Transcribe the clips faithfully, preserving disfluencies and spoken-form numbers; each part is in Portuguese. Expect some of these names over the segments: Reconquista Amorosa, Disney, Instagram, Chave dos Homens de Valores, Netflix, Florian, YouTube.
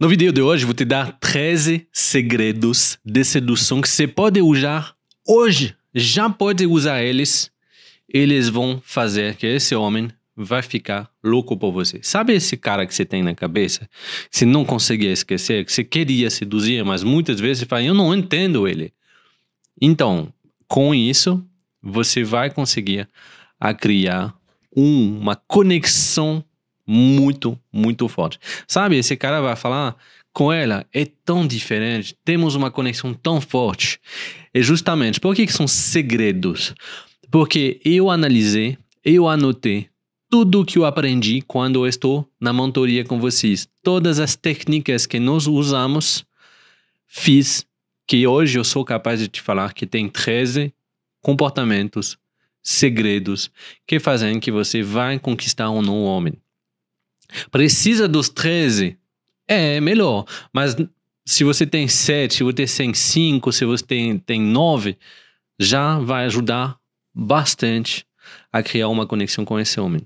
No vídeo de hoje vou te dar treze segredos de sedução que você pode usar hoje. Já pode usar eles. Eles vão fazer que esse homem vai ficar louco por você. Sabe esse cara que você tem na cabeça? Que você não conseguia esquecer, que você queria seduzir, mas muitas vezes você fala, eu não entendo ele. Então, com isso, você vai conseguir a criar uma conexão muito, muito forte. Sabe, esse cara vai falar com ela, é tão diferente, temos uma conexão tão forte. E justamente, por que que são segredos? Porque eu analisei, eu anotei tudo que eu aprendi quando eu estou na mentoria com vocês. Todas as técnicas que nós usamos, fiz que hoje eu sou capaz de te falar que tem treze comportamentos, segredos, que fazem que você vai conquistar um novo homem. Precisa dos treze? É, melhor. Mas se você tem sete, se você tem cinco, se você tem, tem nove, já vai ajudar bastante a criar uma conexão com esse homem.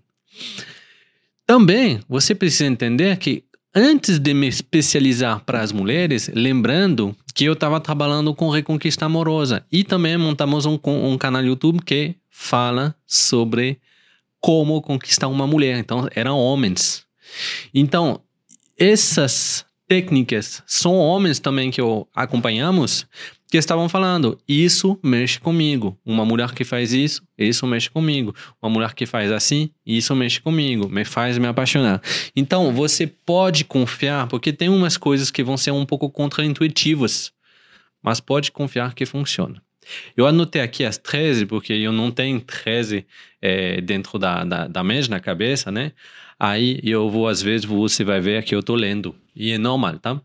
Também, você precisa entender que antes de me especializar para as mulheres, lembrando que eu estava trabalhando com Reconquista Amorosa e também montamos um, um canal YouTube que fala sobre como conquistar uma mulher. Então, eram homens. Então, essas técnicas são homens também que eu acompanhamos que estavam falando, isso mexe comigo. Uma mulher que faz isso, isso mexe comigo. Uma mulher que faz assim, isso mexe comigo. Me faz me apaixonar. Então, você pode confiar, porque tem umas coisas que vão ser um pouco contraintuitivas, mas pode confiar que funciona. Eu anotei aqui as treze, porque eu não tenho treze é, dentro da, da, da mesma cabeça, né? Aí eu vou, às vezes, você vai ver que eu tô lendo. E é normal, tá?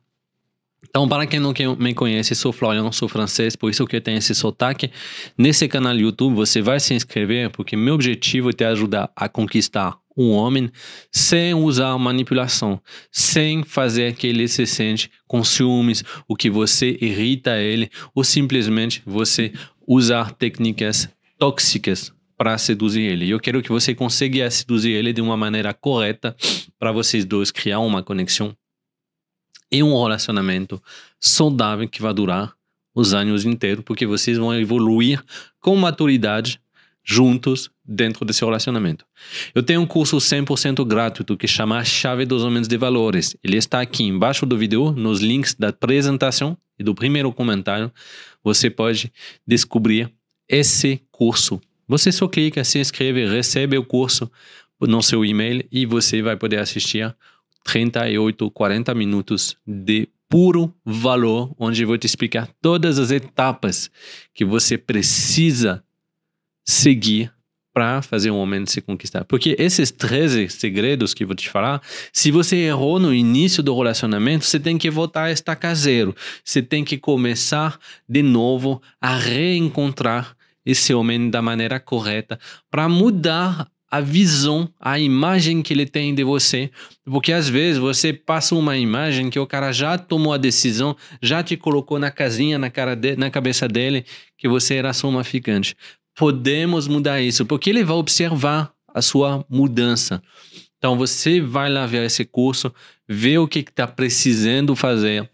Então, para quem não me conhece, sou Florian, sou francês, por isso que eu tenho esse sotaque. Nesse canal YouTube, você vai se inscrever, porque meu objetivo é te ajudar a conquistar um homem sem usar manipulação, sem fazer que ele se sente com ciúmes, o que você irrita ele, ou simplesmente você usar técnicas tóxicas para seduzir ele. Eu quero que você consiga seduzir ele de uma maneira correta para vocês dois criar uma conexão e um relacionamento saudável que vai durar os anos inteiros, porque vocês vão evoluir com maturidade juntos dentro desse relacionamento. Eu tenho um curso cem por cento gratuito que chama Chave dos Homens de Valores. Ele está aqui embaixo do vídeo, nos links da apresentação e do primeiro comentário. Você pode descobrir esse curso. Você só clica, se inscreve, recebe o curso no seu e-mail e você vai poder assistir trinta e oito, quarenta minutos de puro valor, onde eu vou te explicar todas as etapas que você precisa seguir para fazer um homem se conquistar. Porque esses treze segredos que eu vou te falar, se você errou no início do relacionamento, você tem que voltar a estaca zero. Você tem que começar de novo a reencontrar esse homem da maneira correta para mudar a visão, a imagem que ele tem de você. Porque às vezes você passa uma imagem que o cara já tomou a decisão, já te colocou na casinha, na, cara de, na cabeça dele, que você era só uma ficante. Podemos mudar isso, porque ele vai observar a sua mudança. Então você vai lá ver esse curso, ver o que está precisando fazer.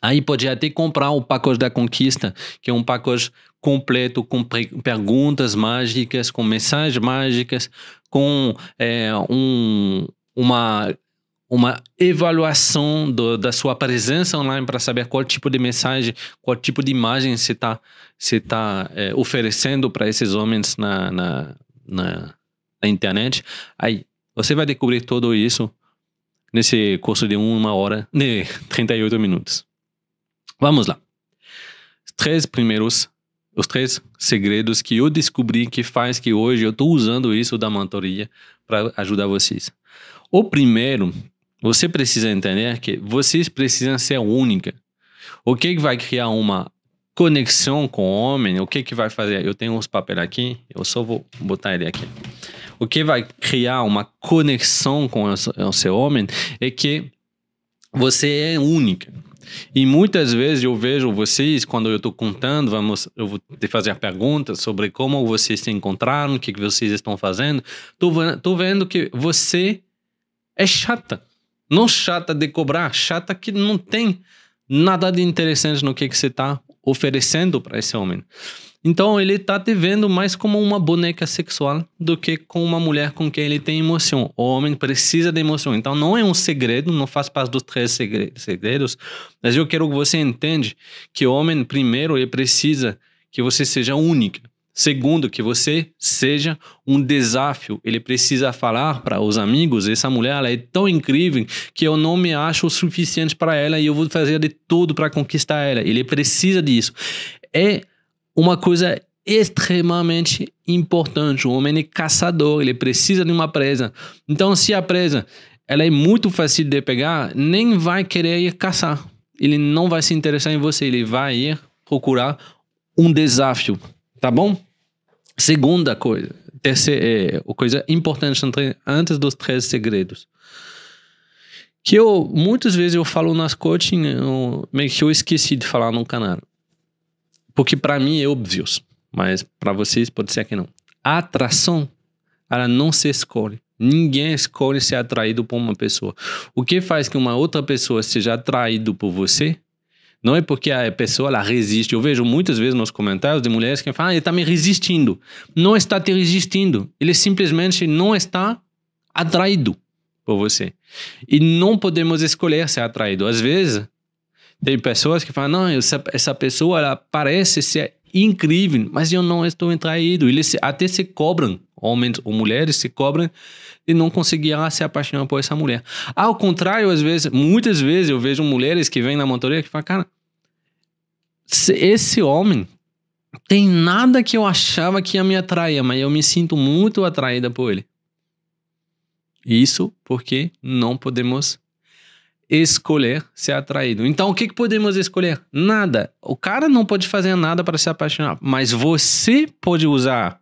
Aí pode até comprar o pacote da Conquista, que é um pacote completo com perguntas mágicas, com mensagens mágicas, com é, um, uma... uma avaliação do, da sua presença online para saber qual tipo de mensagem, qual tipo de imagem você está você tá, é, oferecendo para esses homens na, na, na, na internet. Aí você vai descobrir tudo isso nesse curso de uma hora, de trinta e oito minutos. Vamos lá. Os três primeiros, os três segredos que eu descobri que faz que hoje eu estou usando isso da mentoria para ajudar vocês. O primeiro... Você precisa entender que vocês precisam ser única. O que vai criar uma conexão com o homem? O que que vai fazer? Eu tenho uns papéis aqui, eu só vou botar ele aqui. O que vai criar uma conexão com o seu homem é que você é única. E muitas vezes eu vejo vocês, quando eu estou contando, vamos, eu vou te fazer perguntas sobre como vocês se encontraram, o que que vocês estão fazendo. Tô, tô vendo que você é chata. Não chata de cobrar, chata que não tem nada de interessante no que, que você está oferecendo para esse homem. Então ele está te vendo mais como uma boneca sexual do que com uma mulher com quem ele tem emoção. O homem precisa de emoção. Então não é um segredo, não faz parte dos três segredos. Mas eu quero que você entenda que o homem, primeiro, ele precisa que você seja única. Segundo, que você seja um desafio. Ele precisa falar para os amigos: essa mulher, ela é tão incrível que eu não me acho o suficiente para ela e eu vou fazer de tudo para conquistar ela. Ele precisa disso. É uma coisa extremamente importante. O homem é caçador, ele precisa de uma presa. Então, se a presa ela é muito fácil de pegar, nem vai querer ir caçar. Ele não vai se interessar em você, ele vai ir procurar um desafio, tá bom? Segunda coisa, terceira, é, coisa importante antes dos três segredos, que eu, muitas vezes eu falo nas coaching, eu, meio que eu esqueci de falar no canal, porque para mim é óbvio, mas para vocês pode ser que não. A atração, ela não se escolhe. Ninguém escolhe ser atraído por uma pessoa. O que faz que uma outra pessoa seja atraída por você não é porque a pessoa ela resiste. Eu vejo muitas vezes nos comentários de mulheres que falam: ah, ele está me resistindo. Não está te resistindo. Ele simplesmente não está atraído por você. E não podemos escolher ser atraído. Às vezes, tem pessoas que falam: não, essa, essa pessoa ela parece ser incrível, mas eu não estou atraído. Eles até se cobram, homens ou mulheres se cobram e não conseguirá se apaixonar por essa mulher. Ao contrário, às vezes, muitas vezes eu vejo mulheres que vêm na montoria que falam: cara, esse homem tem nada que eu achava que ia me atrair, mas eu me sinto muito atraída por ele. Isso porque não podemos escolher ser atraído. Então o que, que podemos escolher? Nada. O cara não pode fazer nada para se apaixonar, mas você pode usar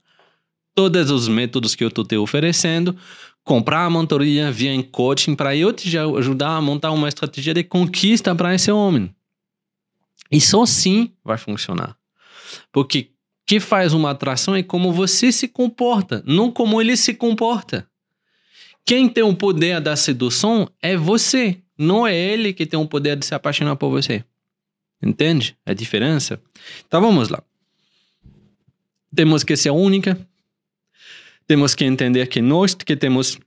todos os métodos que eu estou te oferecendo, comprar a mentoria via em coaching para eu te ajudar a montar uma estratégia de conquista para esse homem. E só sim vai funcionar. Porque o que faz uma atração é como você se comporta, não como ele se comporta. Quem tem o poder da sedução é você, não é ele que tem o poder de se apaixonar por você. Entende a diferença? Então vamos lá. Temos que ser única. Temos que entender que nós que temos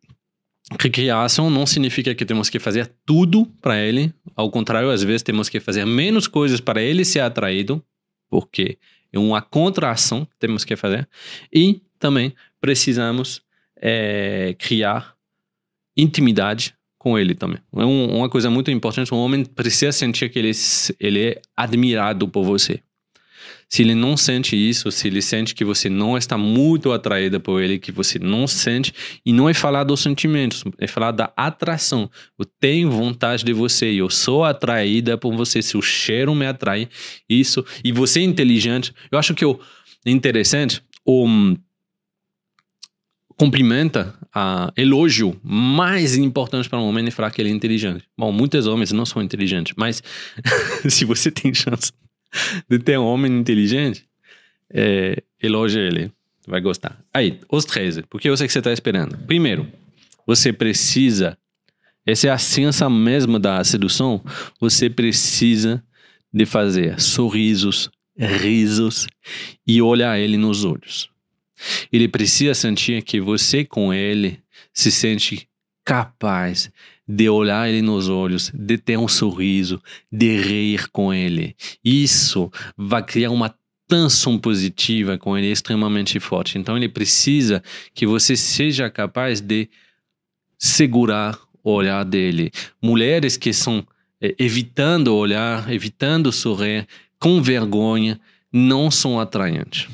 que criar ação não significa que temos que fazer tudo para ele. Ao contrário, às vezes temos que fazer menos coisas para ele ser atraído, porque é uma contra-ação que temos que fazer. E também precisamos é, criar intimidade com ele também. É um, uma coisa muito importante. Um homem precisa sentir que ele, ele é admirado por você. Se ele não sente isso, se ele sente que você não está muito atraída por ele, que você não sente, e não é falar dos sentimentos, é falar da atração. Eu tenho vontade de você, eu sou atraída por você, seu cheiro me atrai, isso. E você é inteligente. Eu acho que o interessante, o cumprimenta, a elogio mais importante para um homem é falar que ele é inteligente. Bom, muitos homens não são inteligentes, mas se você tem chance de ter um homem inteligente, é, elogia ele, vai gostar. Aí, os treze, porque eu sei que você está esperando. Primeiro, você precisa, essa é a ciência mesmo da sedução, você precisa de fazer sorrisos, risos e olhar ele nos olhos. Ele precisa sentir que você com ele se sente capaz de olhar ele nos olhos, de ter um sorriso, de rir com ele. Isso vai criar uma tensão positiva com ele extremamente forte. Então ele precisa que você seja capaz de segurar o olhar dele. Mulheres que são é, evitando olhar, evitando sorrir, com vergonha, não são atraentes.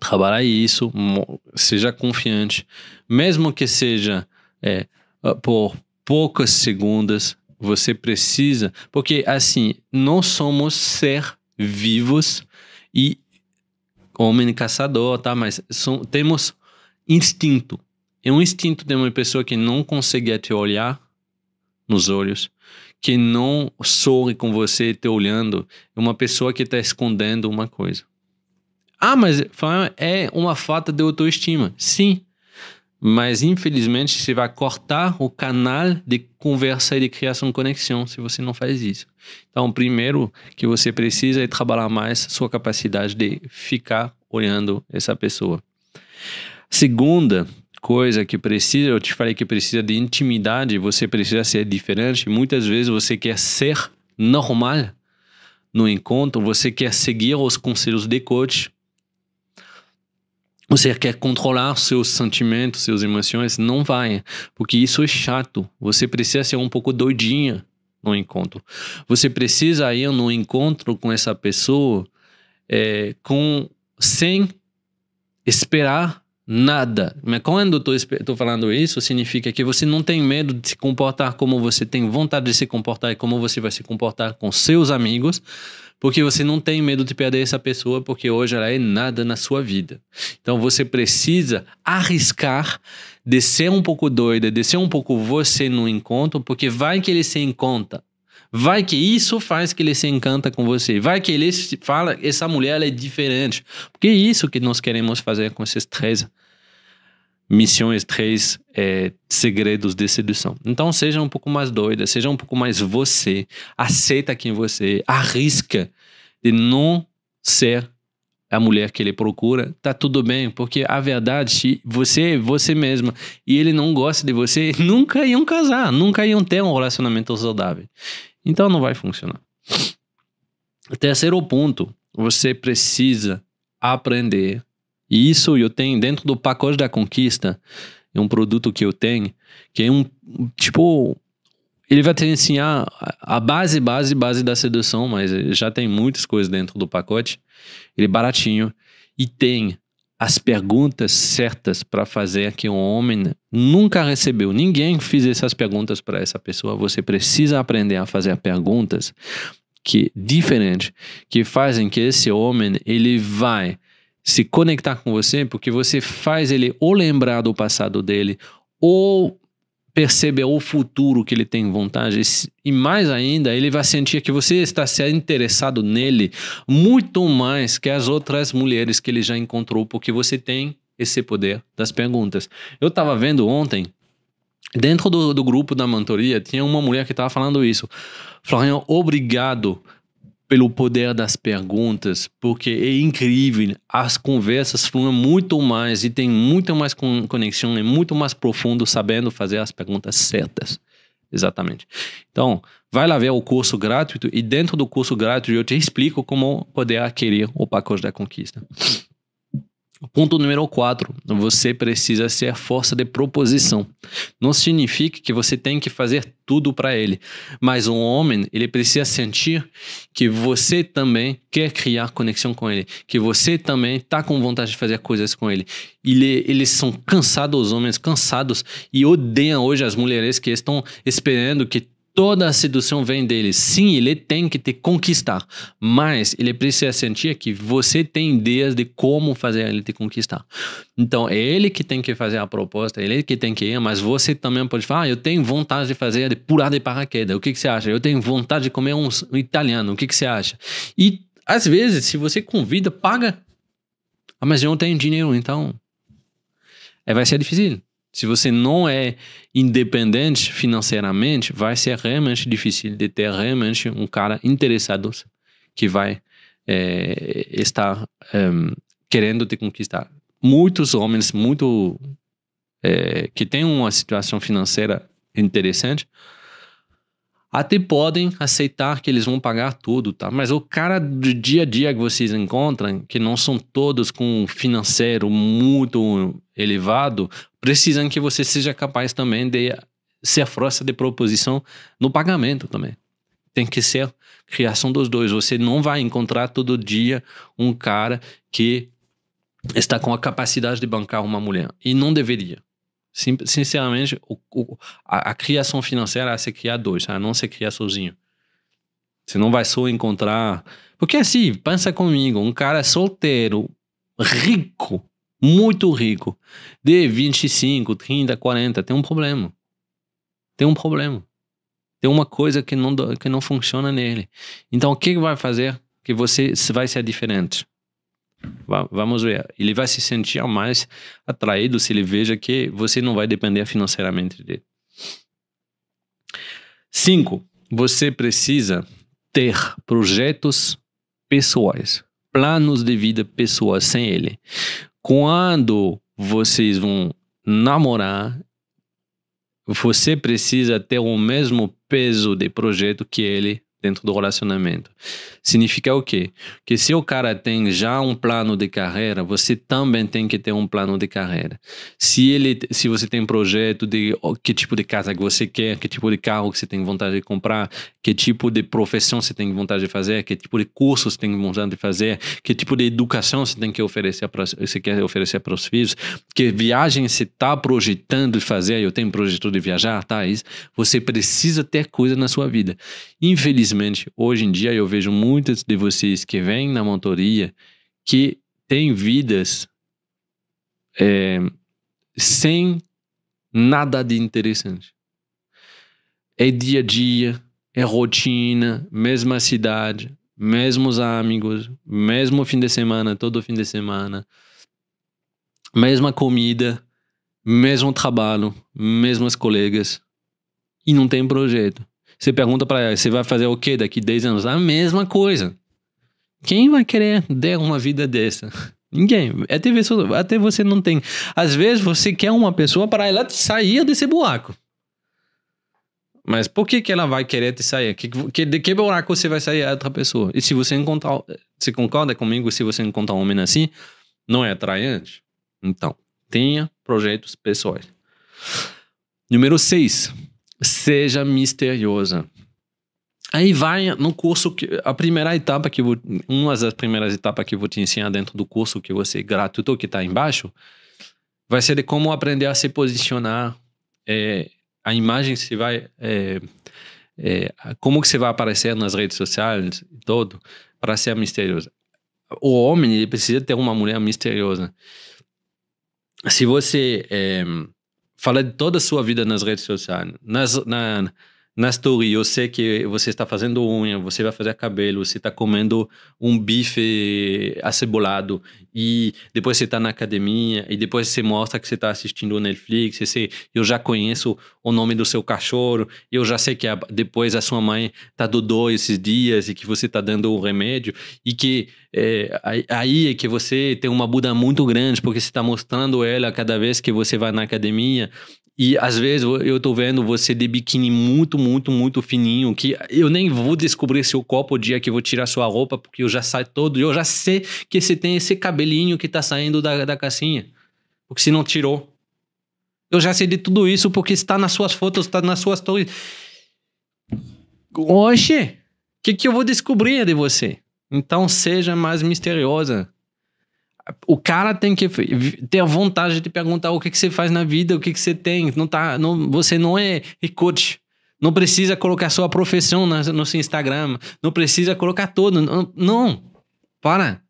Trabalhar isso, seja confiante, mesmo que seja é, por poucas segundas, você precisa, porque assim, nós somos ser vivos e homem caçador, tá? Mas são, temos instinto. É um instinto de uma pessoa que não consegue te olhar nos olhos, que não sorri com você te olhando, é uma pessoa que está escondendo uma coisa. Ah, mas é uma falta de autoestima. Sim, Mas, infelizmente, você vai cortar o canal de conversa e de criação de conexão se você não faz isso. Então, primeiro que você precisa é trabalhar mais sua capacidade de ficar olhando essa pessoa. Segunda coisa que precisa, eu te falei que precisa de intimidade, você precisa ser diferente. Muitas vezes você quer ser normal no encontro, você quer seguir os conselhos de coach, você quer controlar seus sentimentos, suas emoções, não vai, porque isso é chato. Você precisa ser um pouco doidinha no encontro. Você precisa ir no encontro com essa pessoa é, com, sem esperar nada. Mas quando eu estou falando isso, significa que você não tem medo de se comportar como você tem vontade de se comportar e como você vai se comportar com seus amigos, porque você não tem medo de perder essa pessoa, porque hoje ela é nada na sua vida. Então você precisa arriscar de ser um pouco doida, de ser um pouco você no encontro, porque vai que ele se encanta. Vai que isso faz que ele se encanta com você. Vai que ele fala, essa mulher ela é diferente. Porque é isso que nós queremos fazer com esses três missões, três é, segredos de sedução. Então seja um pouco mais doida, seja um pouco mais você. Aceita quem você é, arrisca de não ser a mulher que ele procura. Tá tudo bem, porque a verdade, você é você mesma e ele não gosta de você, nunca iam casar, nunca iam ter um relacionamento saudável. Então não vai funcionar. Terceiro ponto, você precisa aprender. E isso eu tenho dentro do pacote da conquista, é um produto que eu tenho, que é um, tipo, ele vai te ensinar a base, base, base da sedução, mas já tem muitas coisas dentro do pacote. Ele é baratinho e tem as perguntas certas para fazer que um homem nunca recebeu. Ninguém fez essas perguntas para essa pessoa. Você precisa aprender a fazer perguntas que diferentes, que fazem que esse homem ele vai se conectar com você, porque você faz ele ou lembrar do passado dele ou perceber o futuro que ele tem vontade, e mais ainda, ele vai sentir que você está se interessado nele muito mais que as outras mulheres que ele já encontrou, porque você tem esse poder das perguntas. Eu estava vendo ontem, dentro do, do grupo da mentoria, tinha uma mulher que estava falando isso. Florian, obrigado pelo poder das perguntas, porque é incrível, as conversas fluem muito mais e tem muito mais conexão, é muito mais profundo sabendo fazer as perguntas certas. Exatamente. Então, vai lá ver o curso gratuito e dentro do curso gratuito eu te explico como poder adquirir o pacote da conquista. Ponto número quatro, você precisa ser força de proposição. Não significa que você tem que fazer tudo para ele, mas um homem, ele precisa sentir que você também quer criar conexão com ele, que você também está com vontade de fazer coisas com ele. ele. Eles são cansados, os homens cansados, e odeiam hoje as mulheres que estão esperando que toda a sedução vem dele. Sim, ele tem que te conquistar, mas ele precisa sentir que você tem ideias de como fazer ele te conquistar. Então, é ele que tem que fazer a proposta, é ele que tem que ir, mas você também pode falar, ah, eu tenho vontade de fazer, de pular de paraquedas, o que, que você acha? Eu tenho vontade de comer um italiano, o que, que você acha? E, às vezes, se você convida, paga. Ah, mas eu não tenho dinheiro, então... É, vai ser difícil. Se você não é independente financeiramente, vai ser realmente difícil de ter realmente um cara interessado que vai é, estar é, querendo te conquistar. Muitos homens muito é, que têm uma situação financeira interessante até podem aceitar que eles vão pagar tudo, tá? Mas o cara do dia a dia que vocês encontram, que não são todos com um financeiro muito elevado, precisam que você seja capaz também de ser força de proposição no pagamento também. Tem que ser criação dos dois. Você não vai encontrar todo dia um cara que está com a capacidade de bancar uma mulher. E não deveria. Sim, sinceramente, o, o, a, a criação financeira é se criar dois, a não se criar sozinho. Você não vai só encontrar... Porque assim, pensa comigo, um cara solteiro, rico, muito rico, de vinte e cinco, trinta, quarenta, tem um problema. Tem um problema. Tem uma coisa que não, que não funciona nele. Então, o que vai fazer que você vai ser diferente? Vamos ver. Ele vai se sentir mais atraído se ele veja que você não vai depender financeiramente dele. Cinco, você precisa ter projetos pessoais, planos de vida pessoais sem ele. Quando vocês vão namorar, você precisa ter o mesmo peso de projeto que ele dentro do relacionamento. Significa o quê? Que se o cara tem já um plano de carreira, você também tem que ter um plano de carreira. Se ele, se você tem projeto de que tipo de casa que você quer, que tipo de carro que você tem vontade de comprar, que tipo de profissão você tem vontade de fazer, que tipo de curso você tem vontade de fazer, que tipo de educação você tem que oferecer para você quer oferecer para os filhos, que viagem você está projetando de fazer. Eu tenho projeto de viajar, tá? Isso. Você precisa ter coisa na sua vida. Infelizmente Infelizmente, hoje em dia eu vejo muitos de vocês que vêm na mentoria que têm vidas é, sem nada de interessante. É dia a dia, é rotina, mesma cidade, mesmos amigos, mesmo fim de semana, todo fim de semana, mesma comida, mesmo trabalho, mesmas colegas e não tem projeto. Você pergunta para ela, você vai fazer o quê daqui dez anos? A mesma coisa. Quem vai querer ter uma vida dessa? Ninguém. Até, até você não tem. Às vezes você quer uma pessoa para ela sair desse buraco. Mas por que que ela vai querer te sair? Que, que, de que buraco você vai sair a outra pessoa? E se você encontrar... Você concorda comigo? Se você encontrar um homem assim, não é atraente? Então, tenha projetos pessoais. Número seis. Seja misteriosa. Aí vai no curso que a primeira etapa que eu vou, uma das primeiras etapas que eu vou te ensinar dentro do curso que você gratuito que está embaixo vai ser de como aprender a se posicionar, é, a imagem que você vai é, é, como que você vai aparecer nas redes sociais e todo para ser misteriosa. O homem ele precisa ter uma mulher misteriosa. Se você é, fala de toda a sua vida nas redes sociais. Nas, na, na story, eu sei que você está fazendo unha, você vai fazer cabelo, você está comendo um bife acebolado, e depois você está na academia, e depois você mostra que você está assistindo o Netflix, você, eu já conheço o nome do seu cachorro, eu já sei que a, depois a sua mãe está do dó esses dias, e que você está dando o remédio, e que é, aí é que você tem uma Buda muito grande, porque você está mostrando ela cada vez que você vai na academia. E às vezes eu tô vendo você de biquíni muito, muito, muito fininho, que eu nem vou descobrir seu corpo o dia que eu vou tirar sua roupa, porque eu já saio todo, eu já sei que você tem esse cabelinho que tá saindo da, da caixinha, porque você não tirou. Eu já sei de tudo isso porque está nas suas fotos, está nas suas stories. Oxe, o que que eu vou descobrir de você? Então seja mais misteriosa. O cara tem que ter a vontade de perguntar o que que você faz na vida, o que que você tem. Não tá, não, você não é coach. Não precisa colocar sua profissão na, no seu Instagram. Não precisa colocar tudo. Não, não. Para.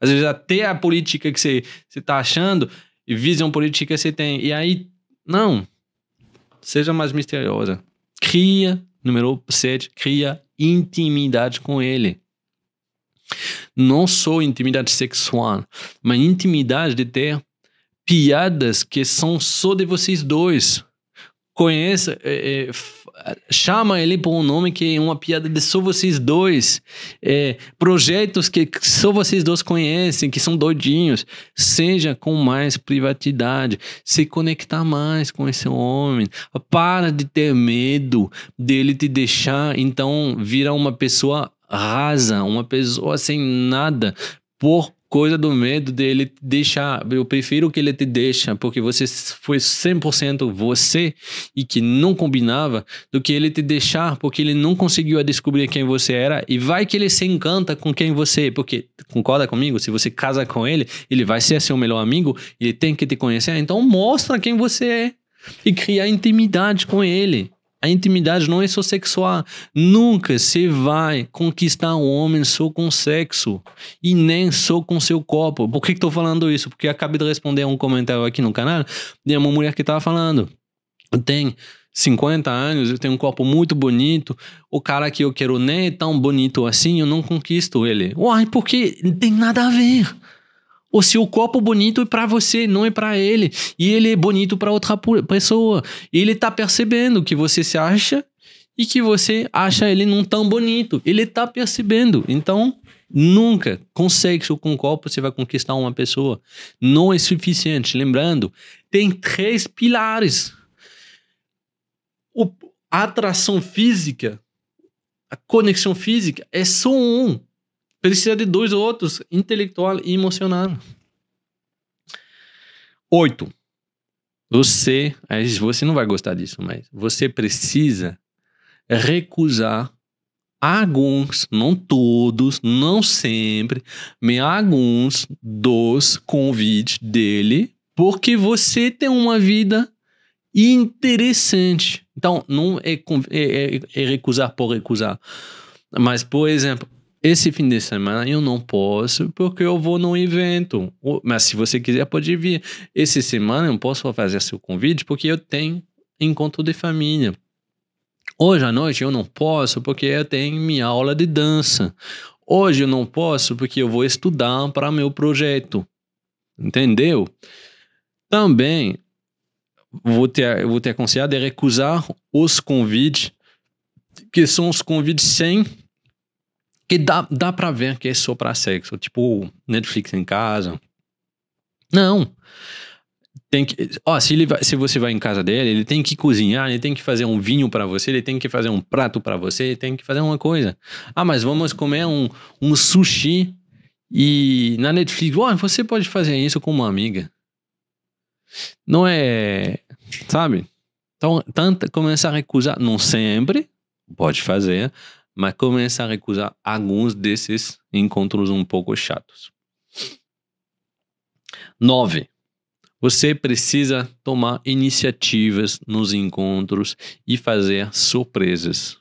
Às vezes até a política que você, você tá achando e visão política você tem. E aí, não. Seja mais misteriosa. Cria, número sete, cria intimidade com ele. Não só intimidade sexual, mas intimidade de ter piadas que são só de vocês dois. Conheça, é, é, chama ele por um nome que é uma piada de só vocês dois. É, projetos que só vocês dois conhecem, que são doidinhos. Seja com mais privacidade, se conectar mais com esse homem. Para de ter medo dele te deixar, então vira uma pessoa rasa, uma pessoa sem nada por coisa do medo dele deixar. Eu prefiro que ele te deixe porque você foi cem por cento você e que não combinava, do que ele te deixar porque ele não conseguiu descobrir quem você era, e vai que ele se encanta com quem você é, porque, concorda comigo, se você casa com ele, ele vai ser seu melhor amigo, ele tem que te conhecer, então mostra quem você é e cria intimidade com ele. A intimidade não é só sexual. Nunca você vai conquistar um homem só com sexo e nem só com seu corpo. Por que que tô falando isso? Porque eu acabei de responder a um comentário aqui no canal de uma mulher que tava falando. Tem cinquenta anos, eu tenho um corpo muito bonito, o cara que eu quero nem é tão bonito assim, eu não conquisto ele. Uai, porque não tem nada a ver. O seu corpo bonito é pra você, não é pra ele. E ele é bonito pra outra pessoa. Ele tá percebendo que você se acha e que você acha ele não tão bonito. Ele tá percebendo. Então, nunca, com sexo ou com corpo, você vai conquistar uma pessoa. Não é suficiente. Lembrando, tem três pilares. A atração física, a conexão física é só um. Precisa de dois outros, intelectual e emocional. Oito. Você, você não vai gostar disso, mas você precisa recusar alguns, não todos, não sempre, mas alguns dos convites dele, porque você tem uma vida interessante. Então, não é, é, é recusar por recusar. Mas, por exemplo, esse fim de semana eu não posso porque eu vou num evento. Mas se você quiser, pode vir. Essa semana eu não posso fazer seu convite porque eu tenho encontro de família. Hoje à noite eu não posso porque eu tenho minha aula de dança. Hoje eu não posso porque eu vou estudar para meu projeto. Entendeu? Também... Vou te, vou te aconselhar de recusar os convites, que são os convites sem, que dá, dá pra ver que é só pra sexo, tipo Netflix em casa. Não. Tem que, ó, se, ele vai, se você vai em casa dele, ele tem que cozinhar, ele tem que fazer um vinho pra você, ele tem que fazer um prato pra você, ele tem que fazer uma coisa. Ah, mas vamos comer um, um sushi e na Netflix, ó, você pode fazer isso com uma amiga. Não é, sabe? Então, tanto começar a recusar, não sempre, pode fazer, mas começar a recusar alguns desses encontros um pouco chatos. Nove. Você precisa tomar iniciativas nos encontros e fazer surpresas.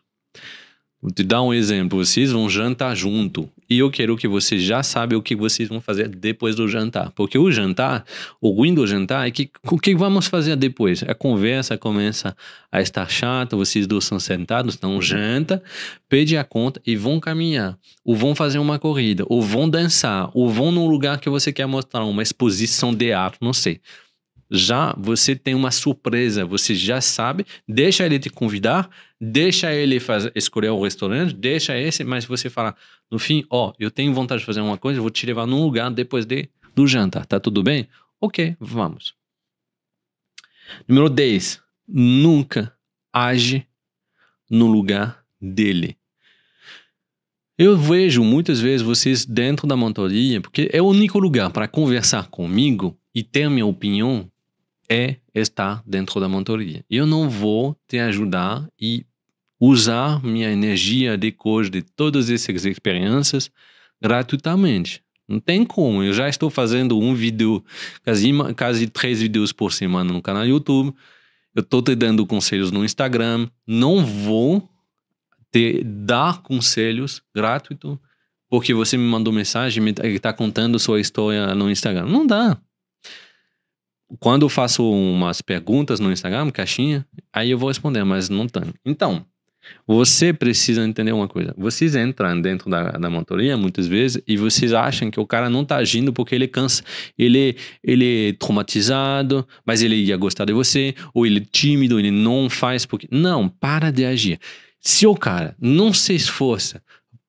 Vou te dar um exemplo. Vocês vão jantar junto. E eu quero que vocês já saibam o que vocês vão fazer depois do jantar. Porque o jantar, o ruim do jantar é que o que vamos fazer depois? A conversa começa a estar chata, vocês dois são sentados, então janta, pede a conta e vão caminhar. Ou vão fazer uma corrida, ou vão dançar, ou vão num lugar que você quer mostrar, uma exposição de arte, não sei. Já você tem uma surpresa, você já sabe, deixa ele te convidar, deixa ele fazer, escolher o restaurante, deixa esse, mas você fala, no fim, ó, eu tenho vontade de fazer uma coisa, vou te levar num lugar depois de, do jantar, tá tudo bem? Ok, vamos. Número dez, nunca age no lugar dele. Eu vejo muitas vezes vocês dentro da mentoria, porque é o único lugar para conversar comigo e ter minha opinião é estar dentro da mentoria. Eu não vou te ajudar e usar minha energia depois de todas essas experiências gratuitamente. Não tem como. Eu já estou fazendo um vídeo, quase, quase três vídeos por semana no canal YouTube. Eu estou te dando conselhos no Instagram. Não vou te dar conselhos gratuitos porque você me mandou mensagem e está contando sua história no Instagram. Não dá. Quando eu faço umas perguntas no Instagram, caixinha, aí eu vou responder, mas não tanto. Então, você precisa entender uma coisa. Vocês entram dentro da, da mentoria muitas vezes e vocês acham que o cara não tá agindo porque ele cansa, ele, ele é traumatizado, mas ele ia gostar de você, ou ele é tímido, ele não faz porque... Não, para de agir. Se o cara não se esforça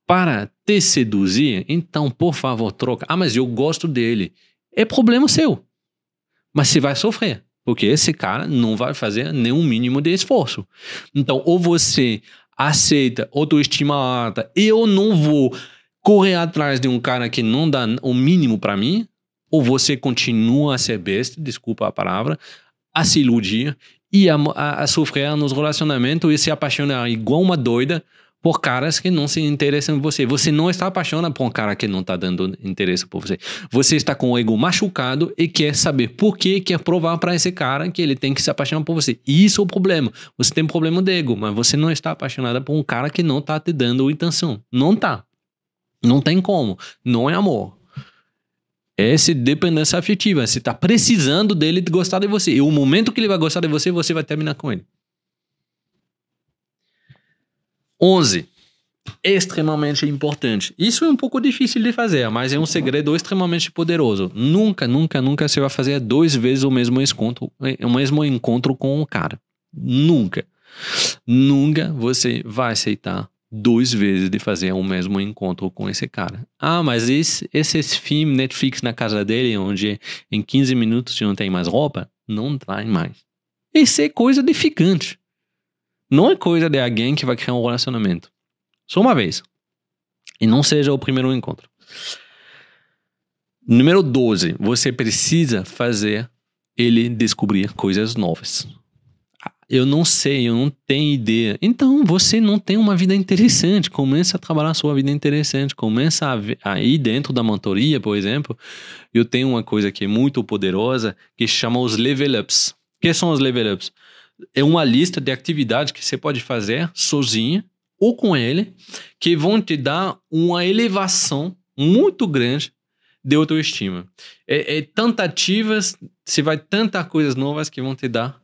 para te seduzir, então, por favor, troca. Ah, mas eu gosto dele. É problema seu. Mas você vai sofrer, porque esse cara não vai fazer nenhum mínimo de esforço. Então, ou você aceita autoestima alta, eu não vou correr atrás de um cara que não dá o mínimo para mim, ou você continua a ser besta, desculpa a palavra, a se iludir e a, a, a sofrer nos relacionamentos e se apaixonar igual uma doida por caras que não se interessam em você. Você não está apaixonado por um cara que não está dando interesse por você. Você está com o ego machucado e quer saber por que, quer provar para esse cara que ele tem que se apaixonar por você. Isso é o problema. Você tem problema de ego, mas você não está apaixonada por um cara que não está te dando intenção. Não está. Não tem como. Não é amor. Essa é dependência afetiva. Você está precisando dele gostar de você. E o momento que ele vai gostar de você, você vai terminar com ele. onze. Extremamente importante. Isso é um pouco difícil de fazer, mas é um segredo extremamente poderoso. Nunca, nunca, nunca você vai fazer duas vezes o mesmo encontro, o mesmo encontro com o cara. Nunca. Nunca você vai aceitar duas vezes de fazer o mesmo encontro com esse cara. Ah, mas esse, esse filme Netflix na casa dele, onde em quinze minutos você não tem mais roupa, não vai mais. Isso é coisa de ficante. Não é coisa de alguém que vai criar um relacionamento. Só uma vez. E não seja o primeiro encontro. Número doze. Você precisa fazer ele descobrir coisas novas. Eu não sei, eu não tenho ideia. Então, você não tem uma vida interessante. Começa a trabalhar a sua vida interessante. Começa a, a ir dentro da mentoria, por exemplo. Eu tenho uma coisa que é muito poderosa, que chama os level ups. O que são os level ups? É uma lista de atividades que você pode fazer sozinha ou com ele, que vão te dar uma elevação muito grande de autoestima. É, é tentativas, você vai tantas coisas novas que vão te dar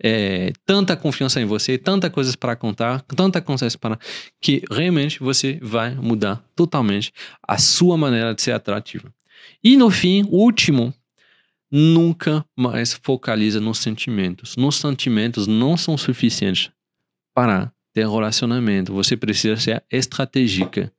é, tanta confiança em você, tanta coisas para contar, tanta coisas para... que realmente você vai mudar totalmente a sua maneira de ser atrativa. E no fim, o último... Nunca mais focaliza nos sentimentos. Nos sentimentos não são suficientes para ter relacionamento. Você precisa ser estratégica.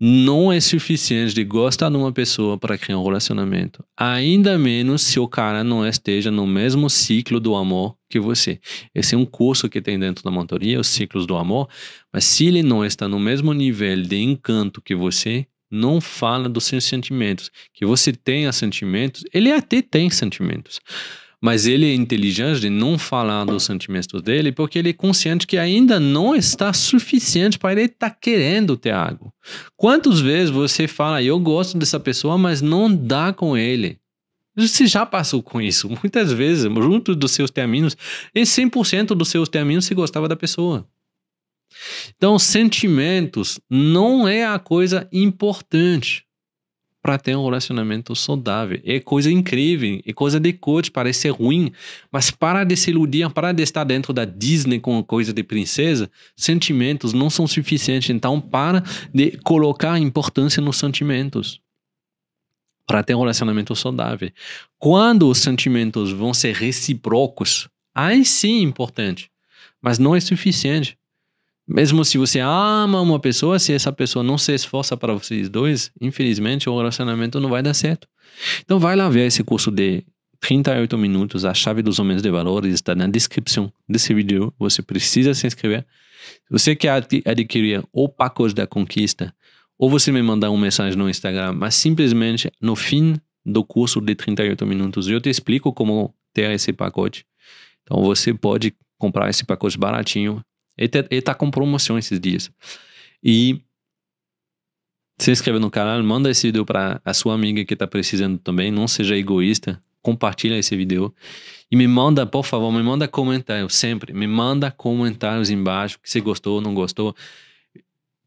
Não é suficiente de gostar de uma pessoa para criar um relacionamento. Ainda menos se o cara não esteja no mesmo ciclo do amor que você. Esse é um curso que tem dentro da mentoria, os ciclos do amor. Mas se ele não está no mesmo nível de encanto que você... Não fala dos seus sentimentos. Que você tenha sentimentos, ele até tem sentimentos. Mas ele é inteligente de não falar dos sentimentos dele, porque ele é consciente que ainda não está suficiente para ele estar querendo ter algo. Quantas vezes você fala, eu gosto dessa pessoa, mas não dá com ele? Você já passou com isso. Muitas vezes, junto dos seus terminos, em cem por cento dos seus terminos você gostava da pessoa. Então, sentimentos não é a coisa importante para ter um relacionamento saudável. É coisa incrível, é coisa de coach, parece ruim, mas para de se iludir, para de estar dentro da Disney com coisa de princesa, sentimentos não são suficientes. Então, para de colocar importância nos sentimentos para ter um relacionamento saudável. Quando os sentimentos vão ser recíprocos, aí sim é importante, mas não é suficiente. Mesmo se você ama uma pessoa, se essa pessoa não se esforça para vocês dois, infelizmente o relacionamento não vai dar certo. Então vai lá ver esse curso de trinta e oito minutos, a Chave dos Homens de Valores, está na descrição desse vídeo, você precisa se inscrever. Se você quer adquirir o pacote da Conquista, ou você me mandar uma mensagem no Instagram, mas simplesmente no fim do curso de trinta e oito minutos, eu te explico como ter esse pacote. Então você pode comprar esse pacote baratinho. Ele tá com promoção esses dias. E se inscreve no canal, manda esse vídeo para a sua amiga que tá precisando também. Não seja egoísta, compartilha esse vídeo. E me manda, por favor, me manda comentários sempre. Me manda comentários embaixo, que você gostou, não gostou.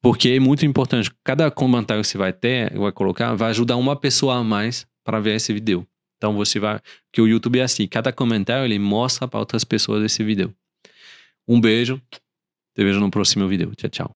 Porque é muito importante. Cada comentário que você vai ter, vai colocar, vai ajudar uma pessoa a mais para ver esse vídeo. Então você vai... Porque o YouTube é assim, cada comentário ele mostra para outras pessoas esse vídeo. Um beijo. Te vejo no próximo vídeo. Tchau, tchau.